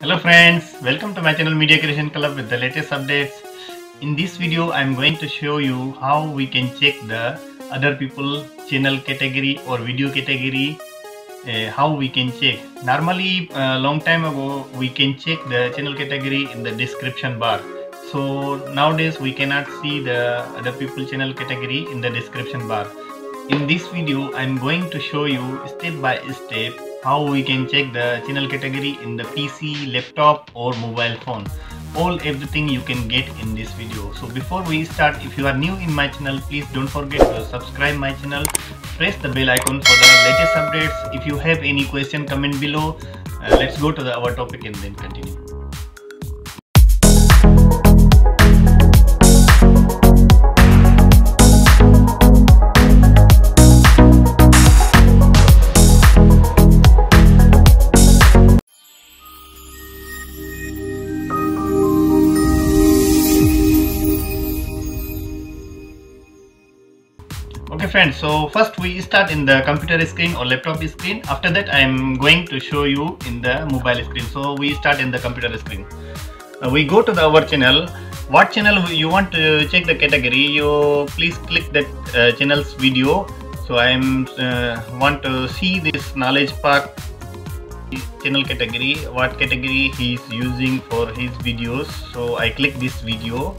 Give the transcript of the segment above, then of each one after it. Hello friends, welcome to my channel Media Creation Club with the latest updates. In this video I am going to show you how we can check the other people channel category or video category. How we can check. Normally long time ago we can check the channel category in the description bar. So nowadays we cannot see the other people channel category in the description bar. In this video I am going to show you step by step how we can check the channel category in the PC, laptop or mobile phone. Everything you can get in this video. So before we start, if you are new in my channel, please don't forget to subscribe my channel, press the bell icon for the latest updates. If you have any question, comment below. Let's go to our topic and then continue. Friends, so first we start in the computer screen or laptop screen. After that I am going to show you in the mobile screen. So we start in the computer screen. We go to our channel. What channel you want to check the category, you please click that channel's video. So I am want to see this knowledge pack channel category, what category he is using for his videos. So I click this video.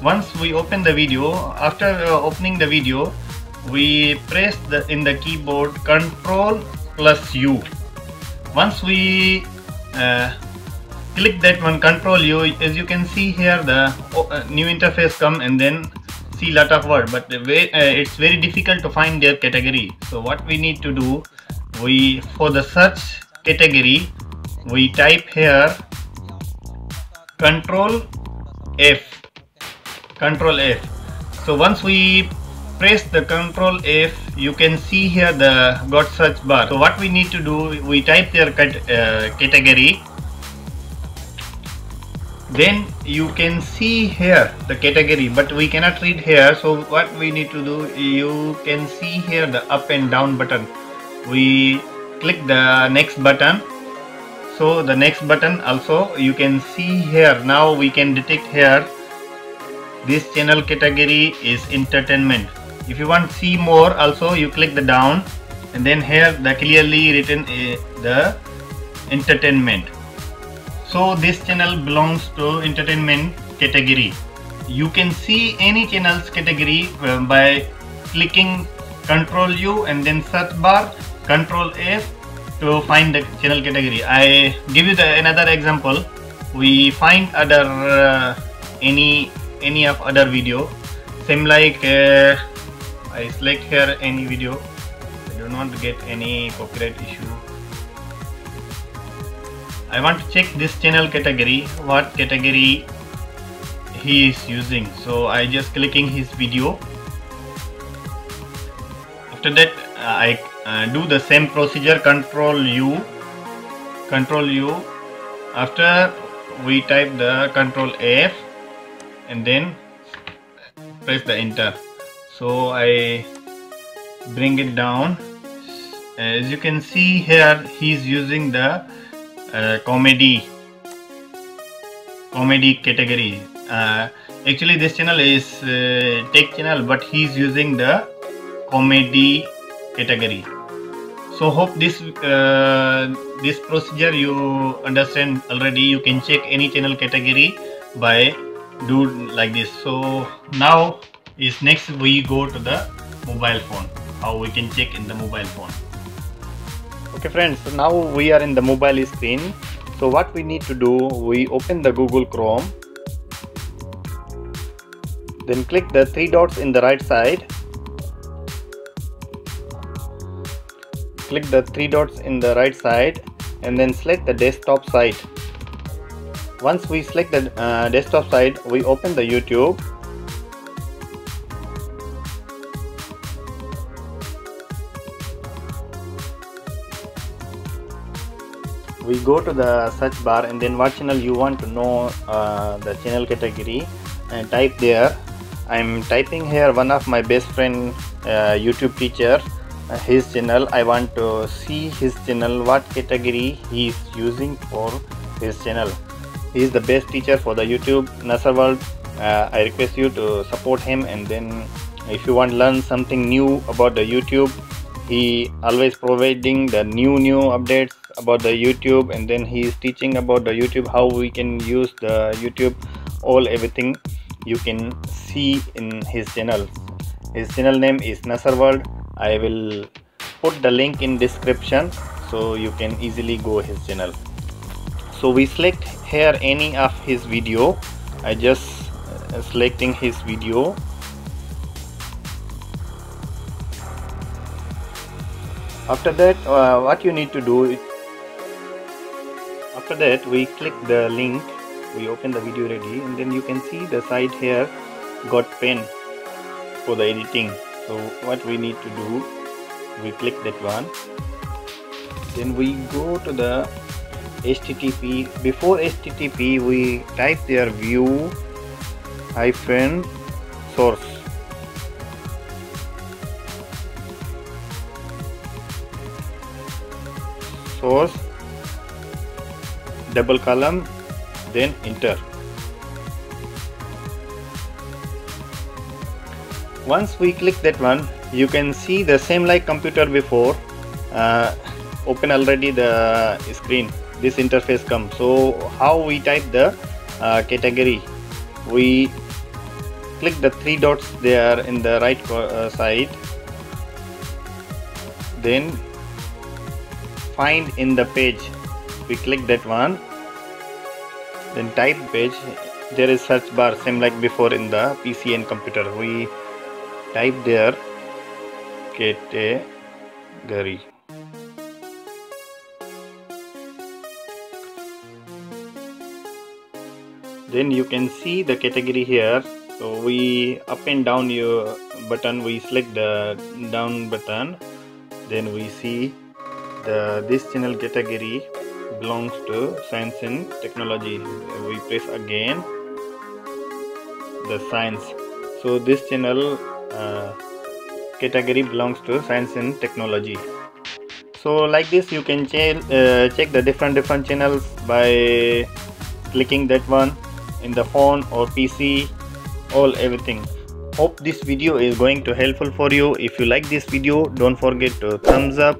Once we open the video, after opening the video, we press in the keyboard Ctrl+U. Once we click that one Ctrl+U, as you can see here the new interface come and then see lot of word, but it's very difficult to find their category. So what we need to do, we for the search category, we type here Ctrl+F. So once we press the Ctrl+F, you can see here the got search bar. So what we need to do, we type their category. Then you can see here the category, but we cannot read here. So what we need to do, you can see here the up and down button. We click the next button. So the next button also you can see here. Now we can detect here. This channel category is entertainment. If you want to see more also, you click the down and then here the clearly written the entertainment. So this channel belongs to entertainment category. You can see any channel's category by clicking Ctrl+U and then search bar Ctrl+F to find the channel category. I give you another example. We find other any of other video, same like I select here any video. I do not get any copyright issue. I want to check this channel category, what category he is using. So I just clicking his video. After that I do the same procedure Ctrl+U. After we type the Ctrl+F and then press the enter. So I bring it down. As you can see here, he is using the comedy category. Actually this channel is tech channel, but he is using the comedy category. So hope this procedure you understand already. You can check any channel category by do like this. So now is next we go to the mobile phone, how we can check in the mobile phone. Okay friends, so now we are in the mobile screen. So what we need to do, we open the Google Chrome, then click the three dots in the right side. Click the three dots in the right side and then select the desktop site. Once we select the desktop side, we open the YouTube. We go to the search bar and then what channel you want to know the channel category and type there. I'm typing here one of my best friend YouTube teacher, his channel. I want to see his channel, what category he is using for his channel. He is the best teacher for the YouTube, Nasar World. I request you to support him, and then if you want to learn something new about the YouTube, he always providing the new updates about the YouTube, and then he is teaching about the YouTube, how we can use the YouTube, everything you can see in his channel. His channel name is Nasar World. I will put the link in description so you can easily go his channel. So we select here any of his video. I just selecting his video. After that, what you need to do, after that we click the link, we open the video ready, and then you can see the side here got pen for the editing. So what we need to do, we click that one, then we go to the HTTP. Before HTTP we type their view-source. Source, double column, then enter. Once we click that one, you can see the same like computer before, open already the screen, this interface comes. So how we type the category, we click the three dots there in the right side, then find in the page, we click that one, then type page. There is search bar same like before in the PC and computer. We type there category, then you can see the category here. So we up and down your button, we select the down button, then we see this channel category belongs to science and technology. We press again the science. So this channel category belongs to science and technology. So like this you can check the different channels by clicking that one in the phone or PC, everything. Hope this video is going to helpful for you. If you like this video, don't forget to thumbs up.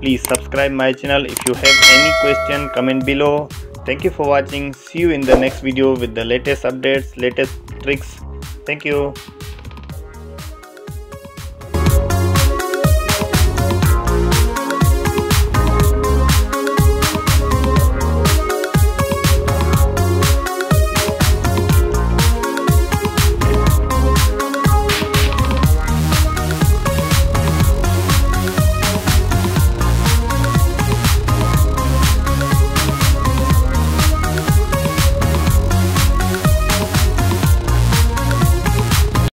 Please subscribe my channel. If you have any question, comment below. Thank you for watching. See you in the next video with the latest updates, latest tricks. Thank you.